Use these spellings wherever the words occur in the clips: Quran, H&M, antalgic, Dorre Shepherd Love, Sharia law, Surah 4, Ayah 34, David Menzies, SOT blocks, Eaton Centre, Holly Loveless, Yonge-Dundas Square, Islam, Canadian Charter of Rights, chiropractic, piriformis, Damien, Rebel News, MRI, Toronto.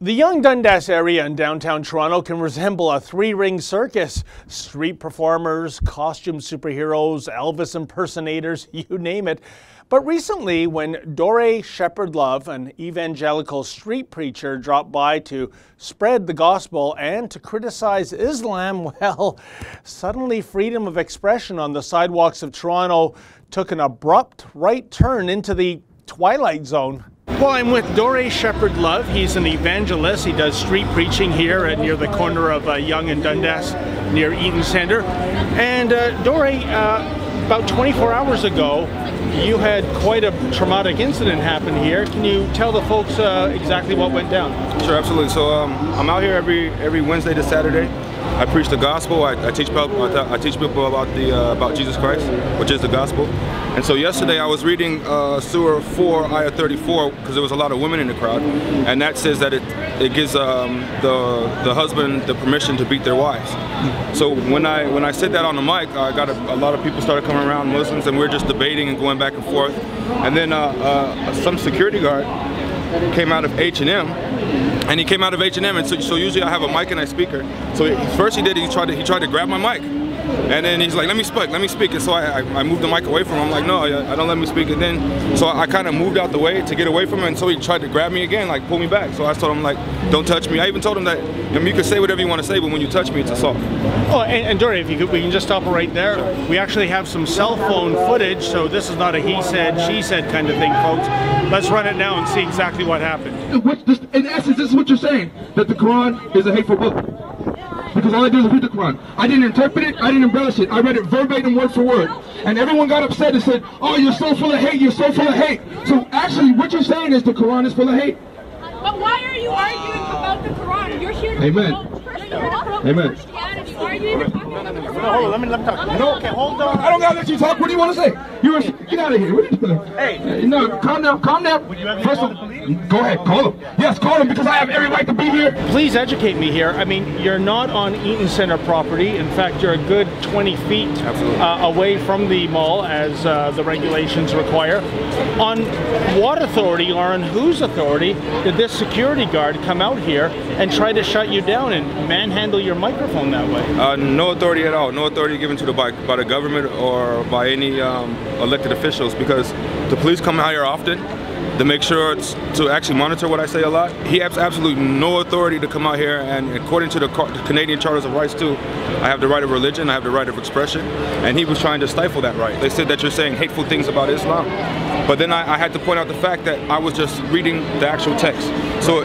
The Yonge-Dundas area in downtown Toronto can resemble a three-ring circus. Street performers, costume superheroes, Elvis impersonators, you name it. But recently, when Dorre Shepherd Love, an evangelical street preacher, dropped by to spread the gospel and to criticize Islam, well, suddenly freedom of expression on the sidewalks of Toronto took an abrupt right turn into the Twilight Zone. Well, I'm with Dorre Shepherd Love. He's an evangelist. He does street preaching here near the corner of Yonge and Dundas, near Eaton Centre. And Dorre, about 24 hours ago, you had quite a traumatic incident happen here. Can you tell the folks exactly what went down? Sure, absolutely. So I'm out here every Wednesday to Saturday. I preach the gospel. I teach people about Jesus Christ, which is the gospel. And so yesterday I was reading Surah 4, Ayah 34, because there was a lot of women in the crowd, and that says that it gives the husband the permission to beat their wives. So when I said that on the mic, I got a lot of people started coming around, Muslims, and we were just debating and going back and forth. And then some security guard came out of H&M. And he came out of H&M, and so usually I have a mic and I speaker. So first he tried to grab my mic, and then he's like, let me speak. And so I moved the mic away from him. I'm like, no, I don't, let me speak. And then so I kind of moved out the way to get away from him, and so he tried to grab me again, like pull me back. So I told him, like, don't touch me. I even told him that, I mean, you can say whatever you want to say, but when you touch me, it's assault. Oh, and Dorre, if you could, we can just stop right there. Sure. We actually have some cell phone footage, so this is not a he said, she said kind of thing, folks. Let's run it now and see exactly what happened. In essence, this is what you're saying, that the Quran is a hateful book. Because all I do is read the Quran. I didn't interpret it, I didn't embellish it. I read it verbatim, word for word. And everyone got upset and said, oh, you're so full of hate, you're so full of hate. So actually, what you're saying is the Quran is full of hate. But why are you arguing about the Quran? You're here to promote Christianity. Why are you even talking about the Quran? No, hold on, let me talk. No, okay, hold on. I don't gotta let you talk. What do you want to say? Get out of here. What are you doing? Hey, no, calm down. Would you have any go ahead, call him. Yes, call him, because I have every right to be here. Please educate me here. I mean, you're not on Eaton Centre property. In fact, you're a good 20 feet away from the mall, as the regulations require. On what authority, or on whose authority, did this security guard come out here and try to shut you down and manhandle your microphone that way? No authority at all. No authority given to the by the government or by any elected officials, because the police come out here often to make sure to actually monitor what I say a lot. He has absolutely no authority to come out here, and according to the Canadian Charter of Rights too, I have the right of religion, I have the right of expression, and he was trying to stifle that right. They said that you're saying hateful things about Islam. But then I had to point out the fact that I was just reading the actual text. So I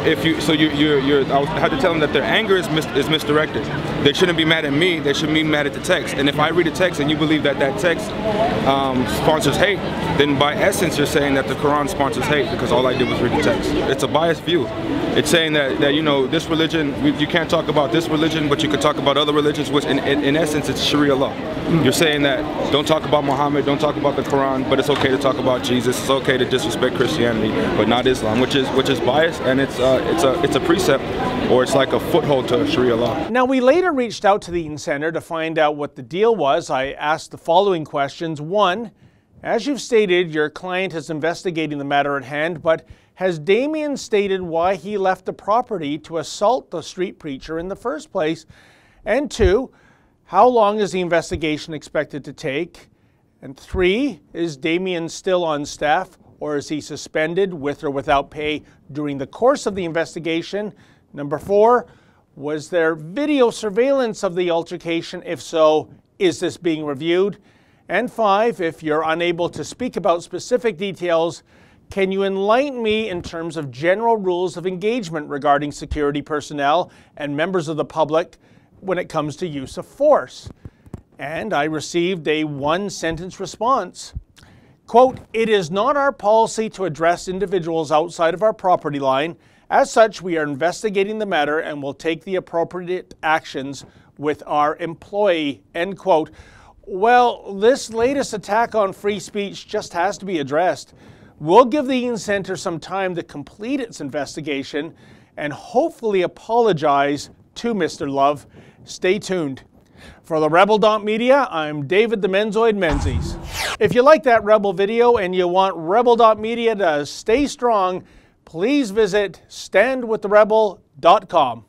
had to tell them that their anger is misdirected. They shouldn't be mad at me. They should be mad at the text. And if I read a text and you believe that that text sponsors hate, then by essence you're saying that the Quran sponsors hate, because all I did was read the text. It's a biased view. It's saying that you know, this religion, you can't talk about this religion, but you can talk about other religions, which in essence it's Sharia law. You're saying that don't talk about Muhammad, don't talk about the Quran, but it's okay to talk about Jesus. It's okay to disrespect Christianity, but not Islam, which is biased, and it's a precept, or it's like a foothold to Sharia law. Now, we later reached out to the Eaton Centre to find out what the deal was. I asked the following questions. One, as you've stated, your client is investigating the matter at hand, but has Damien stated why he left the property to assault the street preacher in the first place? And two, how long is the investigation expected to take? And three, is Damien still on staff, or is he suspended with or without pay during the course of the investigation? Number four, was there video surveillance of the altercation? If so, is this being reviewed? And five, if you're unable to speak about specific details, can you enlighten me in terms of general rules of engagement regarding security personnel and members of the public when it comes to use of force? And I received a one-sentence response. Quote, "It is not our policy to address individuals outside of our property line. As such, we are investigating the matter and will take the appropriate actions with our employee." End quote. Well, this latest attack on free speech just has to be addressed. We'll give the Eaton Centre some time to complete its investigation and hopefully apologize to Mr. Love. Stay tuned. For the Rebel.media, I'm David the Menzoid Menzies. If you like that Rebel video and you want Rebel.media to stay strong, please visit standwiththerebel.com.